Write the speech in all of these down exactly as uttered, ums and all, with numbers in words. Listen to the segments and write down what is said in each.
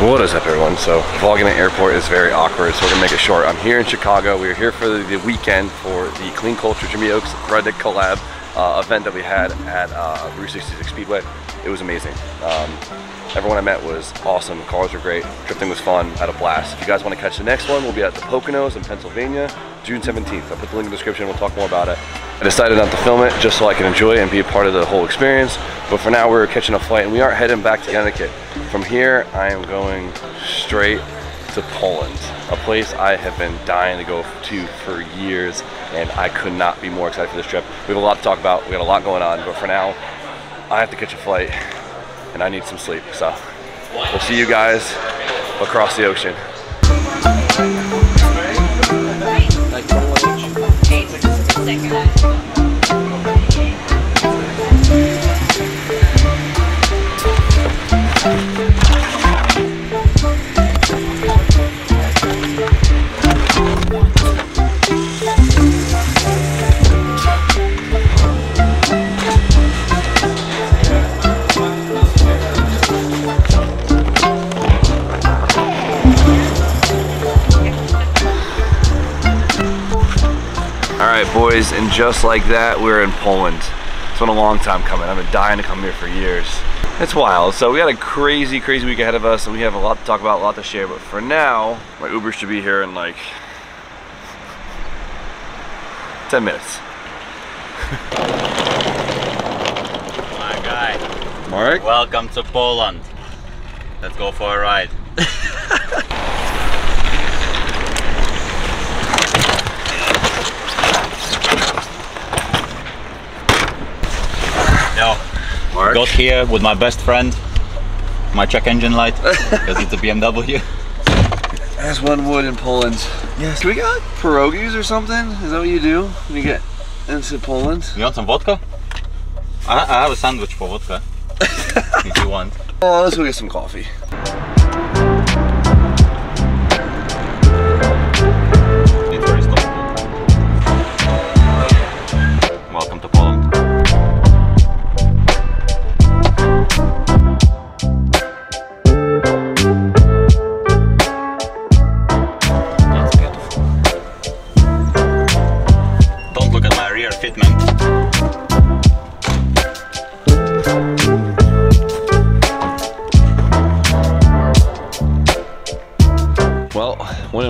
What is up, everyone? So vlogging at the airport is very awkward, so we're gonna make it short. I'm here in Chicago. We're here for the weekend for the Clean Culture Jimmy Oaks Redneck Collab uh, event that we had at uh, Route sixty-six Speedway. It was amazing. Um, everyone I met was awesome. The cars were great. Drifting was fun. I had a blast. If you guys want to catch the next one, we'll be at the Poconos in Pennsylvania, June seventeenth. I'll put the link in the description. We'll talk more about it. I decided not to film it just so I can enjoy it and be a part of the whole experience. But for now, we're catching a flight and we are heading back to Connecticut. From here, I am going straight to Poland, a place I have been dying to go to for years, and I could not be more excited for this trip. We have a lot to talk about. We got a lot going on, but for now, I have to catch a flight and I need some sleep. So we'll see you guys across the ocean. Boys, and just like that, we're in Poland. It's been a long time coming. I've been dying to come here for years. It's wild. So we got a crazy, crazy week ahead of us, and we have a lot to talk about, a lot to share. But for now, my Uber should be here in like ten minutes. My guy. Mark? Welcome to Poland. Let's go for a ride. Mark. Got here with my best friend, my check engine light, because it's a B M W. As one would in Poland. Yes. Do we got like pierogies or something? Is that what you do when you get into Poland? You want some vodka? I, I have a sandwich for vodka, if you want. Well, let's go get some coffee.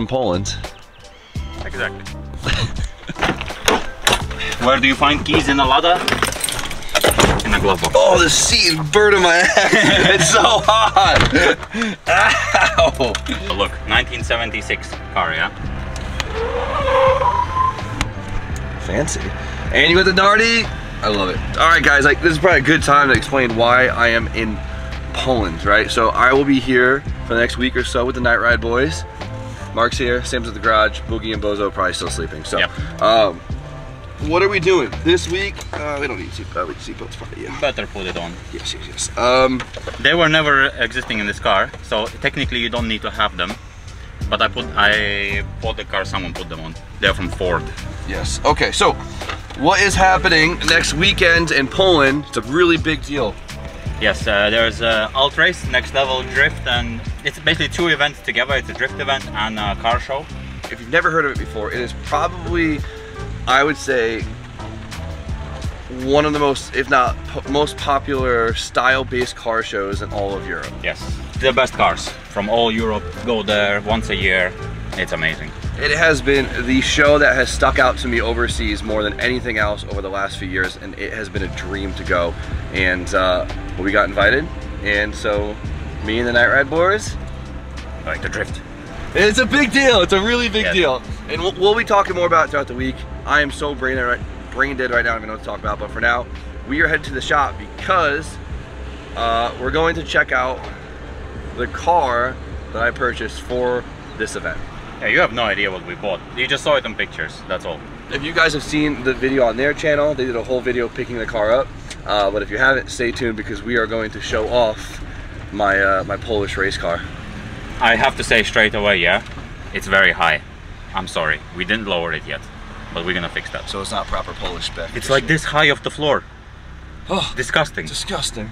Poland. Exactly. Where do you find keys in a ladder? In a glove box. Oh, the seat is burning my ass. It's so hot. Ow. But look, nineteen seventy-six car, yeah? Fancy. And you got the Nardi? I love it. All right, guys, like, this is probably a good time to explain why I am in Poland, right? So I will be here for the next week or so with the Night Ride Boys. Mark's here, Sam's at the garage, Boogie and Bozo probably still sleeping. So, yep. um, what are we doing this week? Uh, we don't need seatbelts, seat probably, yeah. Better put it on. Yes, yes, yes. Um, they were never existing in this car, so technically you don't need to have them. But I put, I bought the car, someone put them on. They're from Ford. Yes, okay, so what is happening next weekend in Poland? It's a really big deal. Yes, uh, there's uh, Alt Race, Next Level Drift, and it's basically two events together. It's a drift event and a car show. If you've never heard of it before, it is probably, I would say, one of the most, if not po most popular style-based car shows in all of Europe. Yes, the best cars from all Europe go there once a year. It's amazing. It has been the show that has stuck out to me overseas more than anything else over the last few years, and it has been a dream to go. And uh, we got invited, and so me and the Night Ride Boys like to drift. It's a big deal. It's a really big yes. deal. And we'll, we'll be talking more about it throughout the week. I am so brain dead, brain dead right now. I don't even know what to talk about. But for now, we are headed to the shop because uh, we're going to check out the car that I purchased for this event. Yeah, you have no idea what we bought. You just saw it in pictures, that's all. If you guys have seen the video on their channel, they did a whole video picking the car up. Uh, but if you haven't, stay tuned, because we are going to show off my uh, my Polish race car. I have to say straight away, yeah, it's very high. I'm sorry, we didn't lower it yet, but we're gonna fix that. So it's not proper Polish spec. It's like this high off the floor. Oh, disgusting. Disgusting.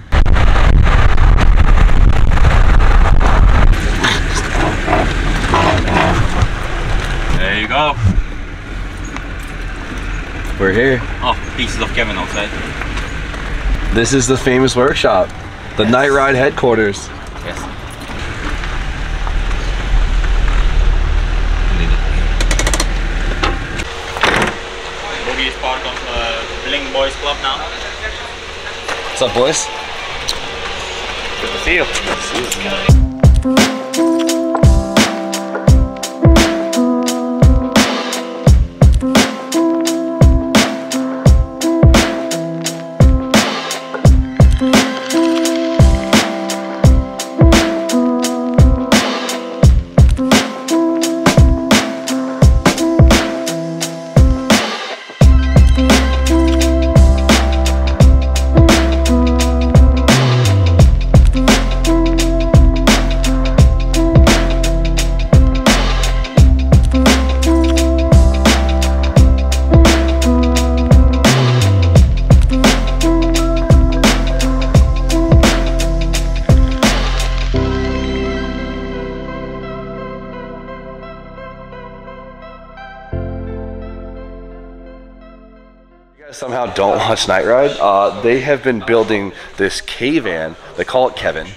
There you go. We're here. Oh, pieces of Kevin outside. This is the famous workshop, the yes. Night Ride headquarters. Yes. Boogie is part of uh, Bling Boys Club now. What's up, boys? Good to see you. Good to see you. Somehow don't watch Night Ride. Uh, they have been building this K-van. They call it Kevin.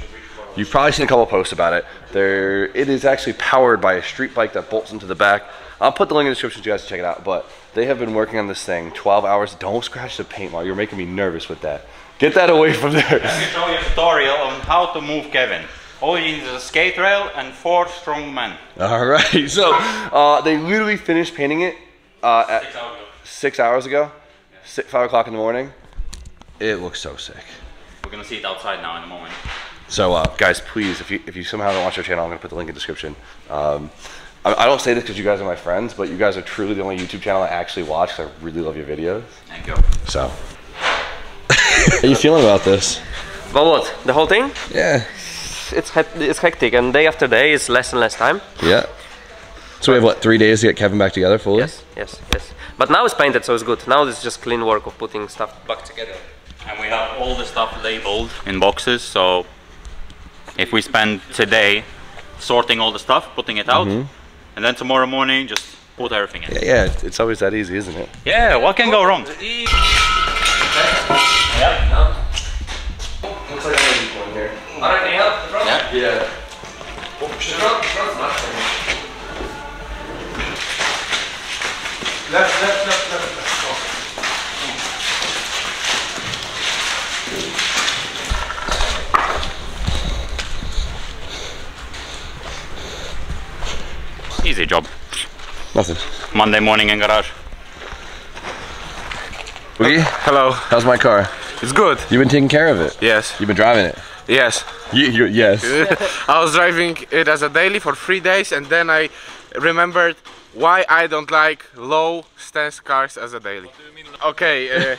You've probably seen a couple posts about it. There, it is actually powered by a street bike that bolts into the back. I'll put the link in the description so you guys can check it out. But they have been working on this thing twelve hours. Don't scratch the paint, while you're making me nervous with that. Get that away from there. Let me show you a tutorial on how to move Kevin. All you need is a skate rail and four strong men. All right. So uh, they literally finished painting it uh, at six hours ago. Six hours ago. Five o'clock in the morning. It looks so sick. We're gonna see it outside now in a moment. So, uh, guys, please, if you if you somehow don't watch our channel, I'm gonna put the link in the description. Um, I, I don't say this because you guys are my friends, but you guys are truly the only YouTube channel I actually watch. Cause I really love your videos. Thank you. So, how are you feeling about this? About what? The whole thing? Yeah. It's it's hectic, and day after day is less and less time. Yeah. So we have what, three days to get Kevin back together fully? Yes, yes, yes. But now it's painted, so it's good. Now it's just clean work of putting stuff back together. And we have all the stuff labeled in boxes, so if we spend today sorting all the stuff, putting it out, mm-hmm. and then tomorrow morning just put everything in. Yeah, yeah, it's always that easy, isn't it? Yeah, what can go wrong? Yeah. Looks like I'm ready for it here. Alright, can you help the front? Yeah. Yeah. Oh, the front, the front's not coming. Left, left, left, left, left. Oh. Easy job. Nothing. Monday morning in garage. We? Hello. How's my car? It's good. You've been taking care of it? Yes. You've been driving it? Yes. You, you, yes. I was driving it as a daily for three days and then I remembered why I don't like low stance cars as a daily. What do you mean? Okay, uh,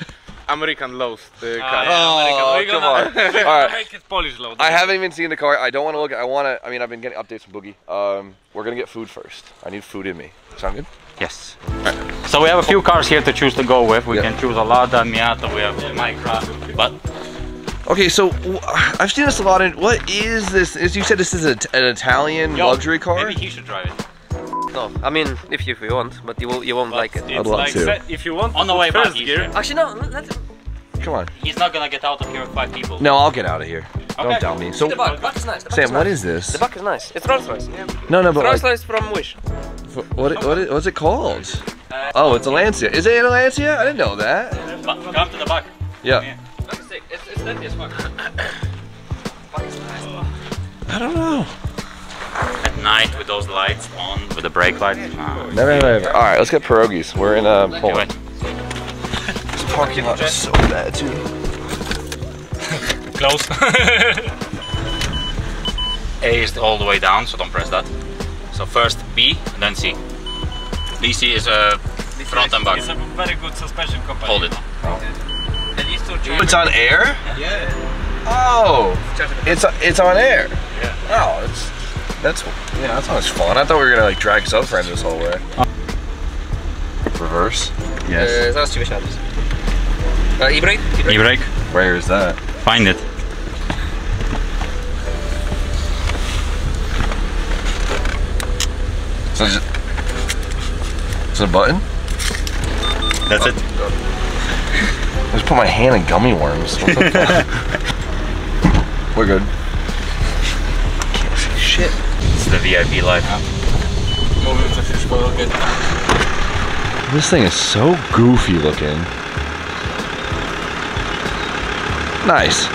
American low uh, cars. Oh, oh, come on. All right. Make it Polish low. I haven't even seen the car. I don't want to look. I want to. I mean, I've been getting updates from Boogie. Um, we're gonna get food first. I need food in me. Sound good? Yes. Right. So we have a few cars here to choose to go with. We yeah. can choose a Lada, Miata. We have Micra, but. Okay, so I've seen this a lot. In what is this? Is you said this is a, an Italian Yo, luxury car? Maybe he should drive it. No, I mean, if you, if you want, but you, will, you won't but like it. I'd love like to. If you want, on the way back here. Actually, no, let's... Come on. He's not gonna get out of here with five people. No, I'll get out of here. Okay. Don't doubt me. So, the back, the back is nice. The back Sam, is nice. What is this? The back is nice. It's Rolls Royce. Yeah. No, no, but Rolls Royce like, from Wish. For, what, it, what it, what's it called? Uh, oh, it's a Lancia. Is it a Lancia? I didn't know that. But come to the back. Yeah. yeah. That's sick. It's, it's dirty as fuck. Fuck is nice. I don't know. At night with those lights on, with the brake lights. No, never, never, never. All right, let's get pierogies. We're in a um, Poland. This parking lot is so bad too. Close. A is all the way down, so don't press that. So first B, and then C. D C is a uh, front and back. It's a very good suspension company. Hold it. Oh. It's on air? Yeah. Oh, it's it's on air. Yeah. Wow, it's that's yeah, that's always fun. I thought we were gonna like drag some friends this whole way. Reverse. Yes. Uh, uh, e-brake? E-brake. E-brake. Where is that? Find it. So is it, is it a button? That's it. I just put my hand in gummy worms. What the fuck? We're good. Can't see shit. It's the V I P life. This thing is so goofy looking. Nice.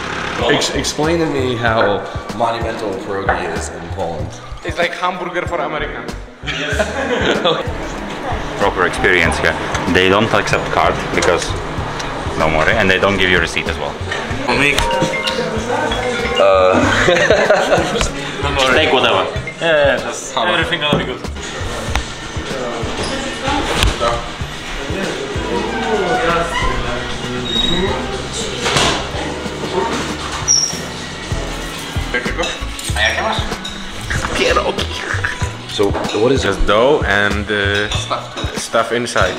Ex explain to me how monumental pierogi is in Poland. It's like hamburger for Americans. Proper experience here. They don't accept card because don't worry, and they don't give you a receipt as well. Uh, just take whatever. Yeah, just everything gonna be good. So what is it? Just dough and uh, stuff. stuff inside.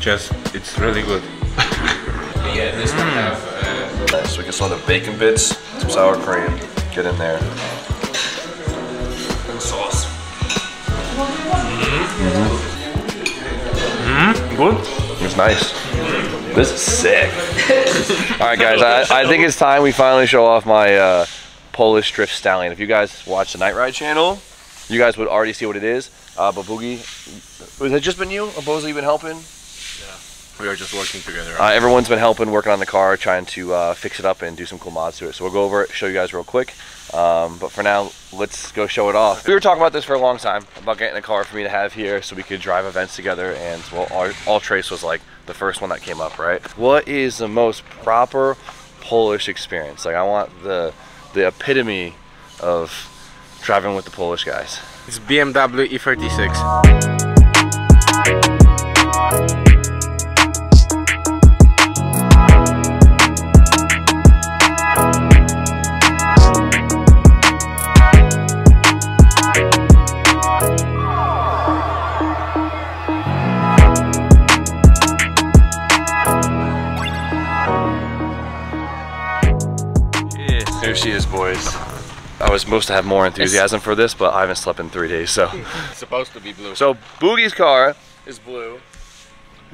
Just it's really good. Yeah, this one have. Uh, nice. So we can saw the bacon bits, some sour cream. Get in there. And sauce. Mm-hmm. Mm-hmm. Good. It's nice. This is sick. All right, guys. I, I think it's time we finally show off my uh, Polish drift stallion. If you guys watch the Night Ride channel, you guys would already see what it is. Uh, but Boogie, has it just been you? Bozo, you've been helping? We are just working together. Uh, everyone's been helping, working on the car, trying to uh, fix it up and do some cool mods to it. So we'll go over it, show you guys real quick. Um, but for now, let's go show it off. We were talking about this for a long time, about getting a car for me to have here so we could drive events together. And well, Alt Race was like the first one that came up, right? What is the most proper Polish experience? Like I want the, the epitome of driving with the Polish guys. It's B M W E thirty-six. Here she is, boys. I was supposed to have more enthusiasm for this, but I haven't slept in three days, so. It's supposed to be blue. So Boogie's car is blue.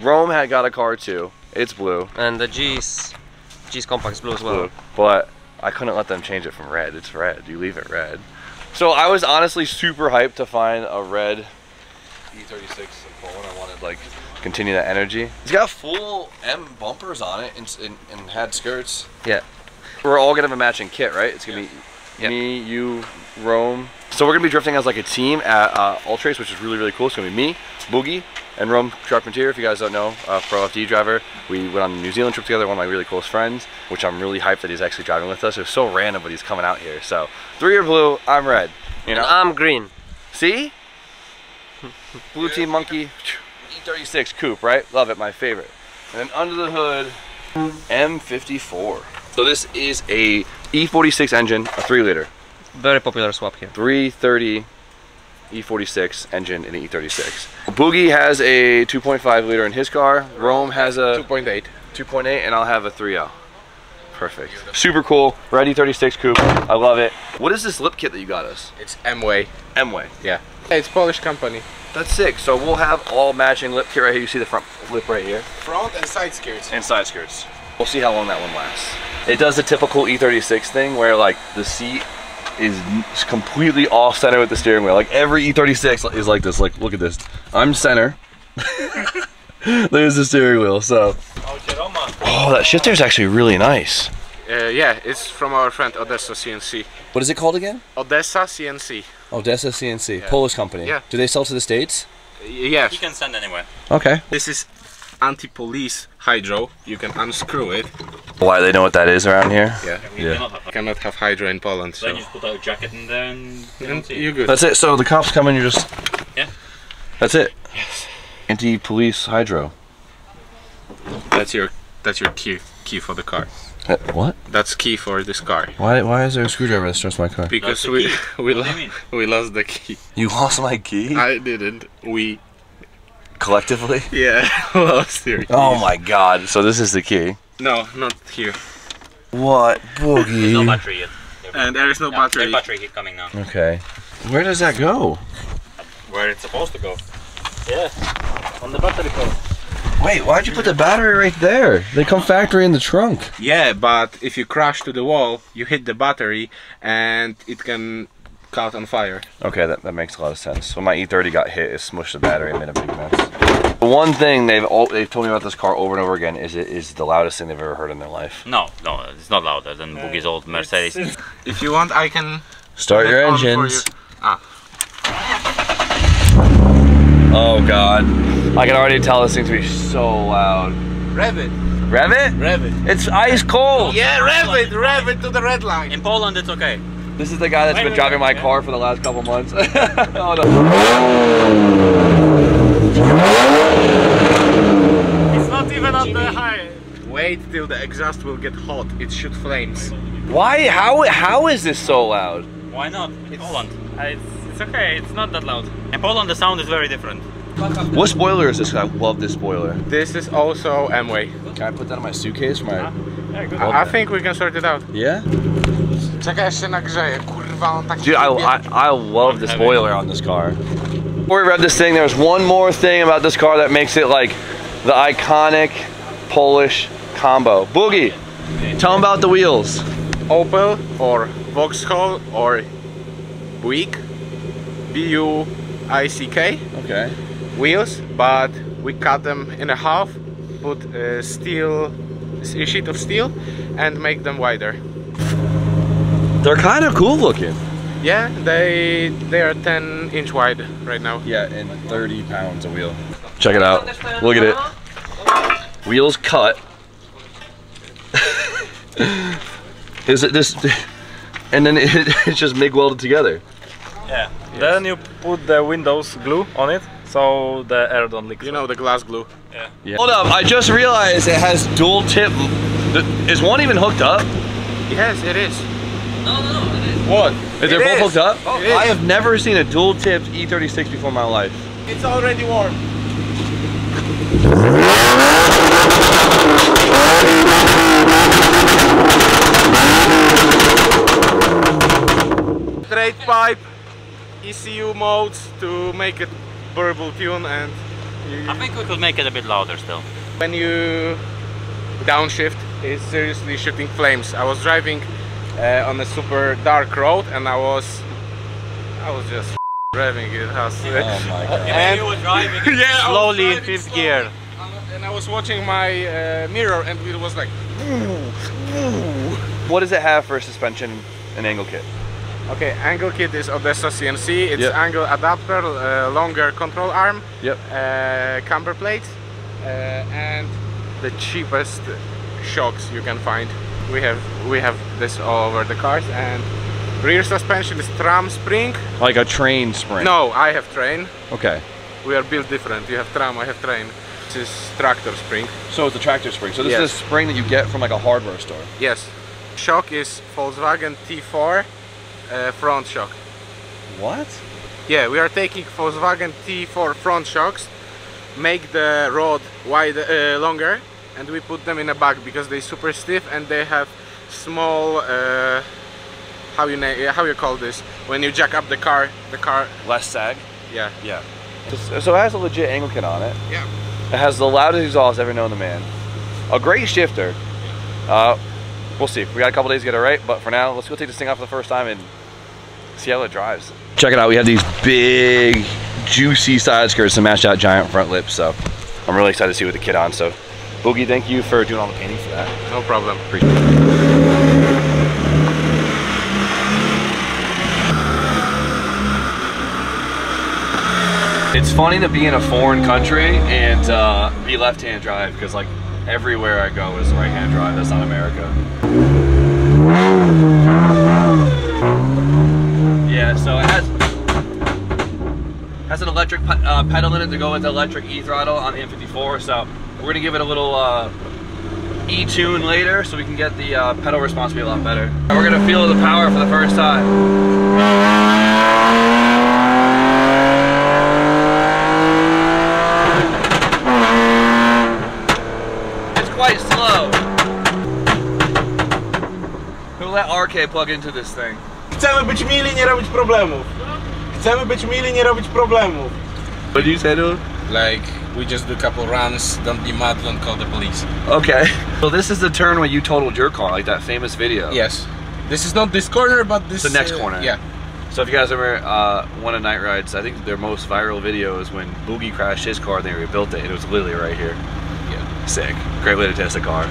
Rome had got a car too. It's blue. And the G's, G's compact's blue as well. Blue. But I couldn't let them change it from red. It's red. You leave it red. So I was honestly super hyped to find a red E thirty-six in Poland. I wanted like continue that energy. It's got full M bumpers on it and, and, and had skirts. Yeah. We're all gonna have a matching kit, right? It's gonna yeah. be yeah. me, you, Rome. So we're gonna be drifting as like a team at uh, Alt Race, which is really, really cool. It's gonna be me, Boogie, and Rome Charpentier. If you guys don't know, uh, pro F D driver. We went on the New Zealand trip together, one of my really close friends, which I'm really hyped that he's actually driving with us. It was so random, but he's coming out here. So three are blue, I'm red. You know, and I'm green. See? Blue team monkey, E thirty-six coupe, right? Love it, my favorite. And then under the hood, M fifty-four. So this is a E forty-six engine, a three liter. Very popular swap here. three thirty E forty-six engine in the E thirty-six. Boogie has a two point five liter in his car. Rome has a two point eight. two point eight, and I'll have a three point oh. Perfect. Super cool. Red E thirty-six coupe. I love it. What is this lip kit that you got us? It's M-Way. M-Way. Yeah. Hey, it's Polish company. That's sick. So we'll have all matching lip kit right here. You see the front lip right here. Front and side skirts. And side skirts. We'll see how long that one lasts. It does the typical E thirty-six thing where like the seat is completely off center with the steering wheel. Like every E thirty-six is like this. Like look at this. I'm center. There's the steering wheel. So. Oh, that shifter is actually really nice. Uh, yeah, it's from our friend Odessa C N C. What is it called again? Odessa C N C. Odessa C N C, yeah. Polish company. Yeah. Do they sell to the States? Uh, yeah. You can send anywhere. Okay. This is anti-police hydro. You can unscrew it. Why they know what that is around here? Yeah, we yeah. Have cannot have hydro in Poland. So. Then you just put out a jacket and then you and you're good. That's it. So the cops come and you just yeah. That's it. Yes. Anti-police hydro. That's your That's your key key for the car. Uh, what? That's key for this car. Why? Why is there a screwdriver that starts my car? Because we we lost we lost the key. You lost my key? I didn't. We collectively? Yeah, lost your key. Oh my god! So this is the key? No, not here. What boogie? There's no battery yet. And there is no, no battery. There's battery keep coming now. Okay. Where does that go? Where it's supposed to go. Yeah, on the battery code. Wait, why'd you put the battery right there? They come factory in the trunk. Yeah, but if you crash to the wall, you hit the battery and it can caught on fire. Okay, that, that makes a lot of sense. When my E thirty got hit, it smushed the battery and made a big mess. The one thing they've all, they've told me about this car over and over again is it is the loudest thing they've ever heard in their life. No, no, it's not louder than uh, Boogie's old Mercedes. It's, it's, if you want, I can... Start your engines. You. Ah. Oh god. I can already tell this thing to be so loud. Rev it. Rev it? Rev it. It's ice cold. Yeah, rev it. Rev it to the red line. In Poland, it's okay. This is the guy that's been driving my car for the last couple months. Oh, no. It's not even on the high. Wait till the exhaust will get hot. It shoot flames. Why? How? How is this so loud? Why not? It's Poland. It's, it's okay. It's not that loud. In Poland, the sound is very different. What spoiler is this? I love this spoiler. This is also M-Way. Can I put that in my suitcase? My... Yeah. Yeah, I, I think we can sort it out. Yeah? Dude, I, I, I love the spoiler on this car. Before we rev this thing, there's one more thing about this car that makes it like the iconic Polish combo. Boogie, tell them about the wheels. Opel or Vauxhall or Buick. B U I C K. Okay. Wheels, but we cut them in a half, put a steel, a sheet of steel, and make them wider. They're kind of cool looking. Yeah, they they are ten inch wide right now. Yeah, and thirty pounds a wheel. Check it out. Look at it. Wheels cut. Is it this? And then it, it's just M I G welded together. Yeah. Yes. Then you put the windows glue on it, so the air don't leak. You know, the glass glue. Yeah. Yeah. Hold up, I just realized it has dual tip. Is one even hooked up? Yes, it is. No, no, no, it is. What? Is it both hooked up? Oh, I have never seen a dual tipped E thirty-six before in my life. It's already warm. Straight pipe. E C U modes to make it burble tune, and you, I think we could make it a bit louder still. When you downshift, it's seriously shooting flames. I was driving uh, on a super dark road, and I was, I was just driving it. Has, oh my god! And you were driving yeah, slowly driving in fifth slowly. gear, and I was watching my uh, mirror, and it was like. What does it have for suspension and angle kit? Okay, angle kit is Odessa C N C. It's yep. Angle adapter, uh, longer control arm, yep. uh, camber plates, uh, and the cheapest shocks you can find. We have we have this all over the cars. And rear suspension is tram spring. Like a train spring? No, I have train. Okay. We are built different. You have tram, I have train. This is tractor spring. So it's a tractor spring. So this yes. is a spring that you get from like a hardware store. Yes. Shock is Volkswagen T four. Uh, front shock. What? Yeah, we are taking Volkswagen T four front shocks, make the rod wide, uh, longer, and we put them in a bag because they're super stiff and they have small. Uh, how you na how you call this? When you jack up the car, the car less sag. Yeah, yeah. So, so it has a legit angle kit on it. Yeah. It has the loudest exhaust ever known to man. A great shifter. Uh, We'll see. We got a couple days to get it right, but for now, let's go take this thing off for the first time and see how it drives. Check it out. We have these big, juicy side skirts to match that giant front lip, so I'm really excited to see what the kit on. So, Boogie, thank you for doing all the painting for that. No problem. Appreciate it. It's funny to be in a foreign country and uh, be left-hand drive because, like, everywhere I go is right-hand drive. That's not America. Yeah, so it has has an electric uh, pedal in it to go with the electric e-throttle on the M fifty-four. So we're gonna give it a little uh, e-tune later so we can get the uh, pedal response to be a lot better. And we're gonna feel the power for the first time. R K plug into this thing. Chcemy być mili, nie robić problemów. Chcemy być mili, nie robić problemów. What do you say, dude? Like, we just do a couple runs, don't be mad, don't call the police. Okay. So this is the turn where you totaled your car, like that famous video. Yes. This is not this corner, but this... The next uh, corner. Yeah. So if you guys remember uh, one of Night Ride's, I think their most viral video is when Boogie crashed his car and they rebuilt it, and it was literally right here. Yeah. Sick. Great way to test a car.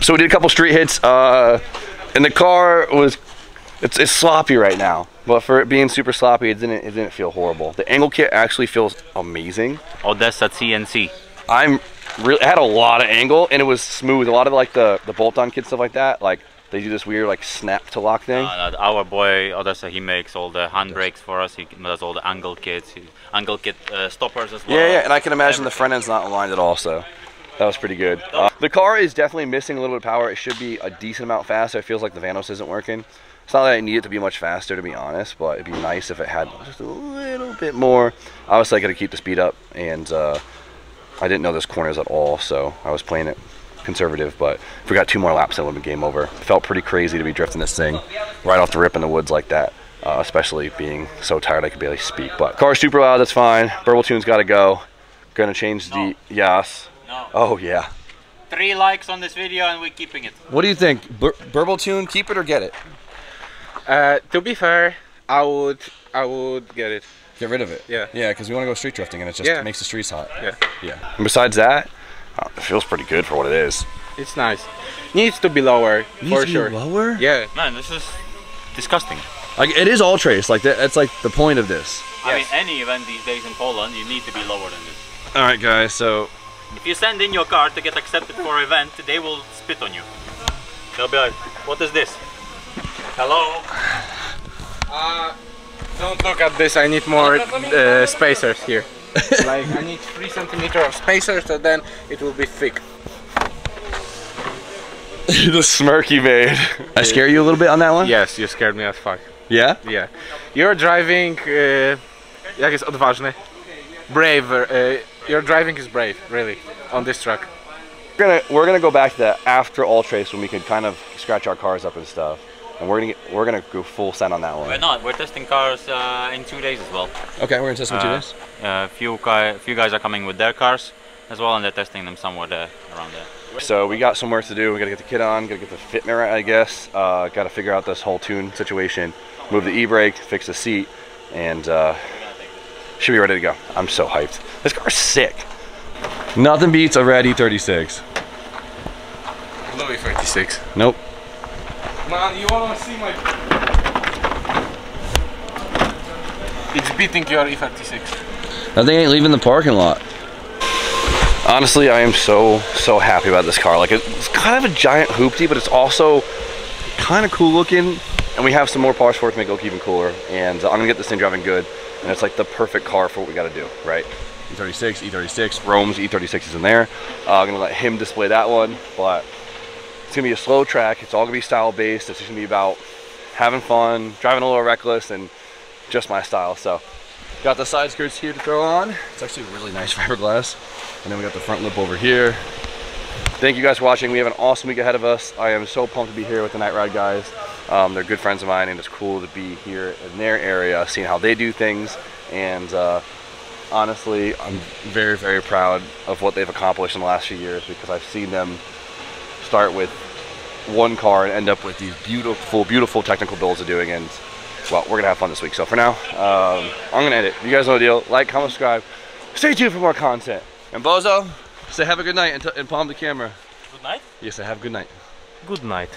So we did a couple street hits, uh, and the car was, it's, it's sloppy right now. But for it being super sloppy, it didn't, it didn't feel horrible. The angle kit actually feels amazing. Odessa C N C. I'm really, I had a lot of angle, and it was smooth. A lot of like the, the bolt-on kit, stuff like that, like they do this weird like snap to lock thing. Uh, our boy Odessa, he makes all the handbrakes for us. He does all the angle kits, angle kit uh, stoppers as well. Yeah, yeah, and I can imagine everything. The front end's not aligned at all, so. That was pretty good. Uh, the car is definitely missing a little bit of power. It should be a decent amount faster. It feels like the Vanos isn't working. It's not that I need it to be much faster, to be honest, but it'd be nice if it had just a little bit more. Obviously, I got to keep the speed up, and uh, I didn't know those corners at all, so I was playing it conservative, but if we got two more laps, that would have been game over. It felt pretty crazy to be drifting this thing right off the rip in the woods like that, uh, especially being so tired I could barely speak. But car's super loud. That's fine. Burble tune's got to go. Going to change the Yas. No. Oh yeah. Three likes on this video and we're keeping it. What do you think? Bur Burble tune, keep it or get it? Uh, to be fair, I would, I would get it. Get rid of it. Yeah. Yeah, because we want to go street drifting and it just yeah. makes the streets hot. Yeah. Yeah. And besides that, uh, it feels pretty good for what it is. It's nice. Needs to be lower Needs for to sure. Be lower? Yeah. Man, this is disgusting. Like it is Alt Race. Like that, that's like the point of this. I yes. mean, any event these days in Poland, you need to be lower than this. All right, guys. So. If you send in your car to get accepted for an event, they will spit on you. They'll be like, what is this? Hello? Uh, don't look at this, I need more uh, spacers here. Like, I need three centimeters of spacers, so then it will be thick. The smirk you made. I scare you a little bit on that one? Yes, you scared me as fuck. Yeah? Yeah. You're driving... Uh, jak jest odważny? Braver. Uh, Your driving is brave, really, on this track. We're gonna we're gonna go back to that after Alt Race when we could kind of scratch our cars up and stuff, and we're gonna get, we're gonna go full send on that one. We're not. We're testing cars uh, in two days as well. Okay, we're gonna test them uh, two days. A uh, few few guys are coming with their cars as well, and they're testing them somewhere there, around there. So we got some work to do. We gotta get the kit on, gotta get the fitment right, I guess. Uh, gotta figure out this whole tune situation, move the e-brake, fix the seat, and. Uh, Should be ready to go. I'm so hyped. This car's sick. Nothing beats a red E thirty-six. No E thirty-six. Nope. Man, you wanna see my... It's beating your E thirty-six. That thing ain't leaving the parking lot. Honestly, I am so, so happy about this car. Like, it's kind of a giant hoopty, but it's also kind of cool looking. And we have some more parts for it to make it look even cooler. And I'm gonna get this thing driving good. And it's like the perfect car for what we got to do, right? E thirty-six, E thirty-six, Rome's E thirty-six is in there. Uh, I'm going to let him display that one, but it's going to be a slow track. It's all going to be style-based. It's just going to be about having fun, driving a little reckless, and just my style. So got the side skirts here to throw on. It's actually really nice fiberglass. And then we got the front lip over here. Thank you guys for watching. We have an awesome week ahead of us. I am so pumped to be here with the Night Ride guys. Um, they're good friends of mine, and it's cool to be here in their area, seeing how they do things. And uh, honestly, I'm very, very proud of what they've accomplished in the last few years, because I've seen them start with one car and end up with these beautiful, beautiful technical builds they're doing. And well, we're gonna have fun this week. So for now, um, I'm gonna end it. You guys know the deal. Like, comment, subscribe. Stay tuned for more content. And Bozo, say have a good night and, t and palm the camera. Good night? Yes, I have a good night. Good night.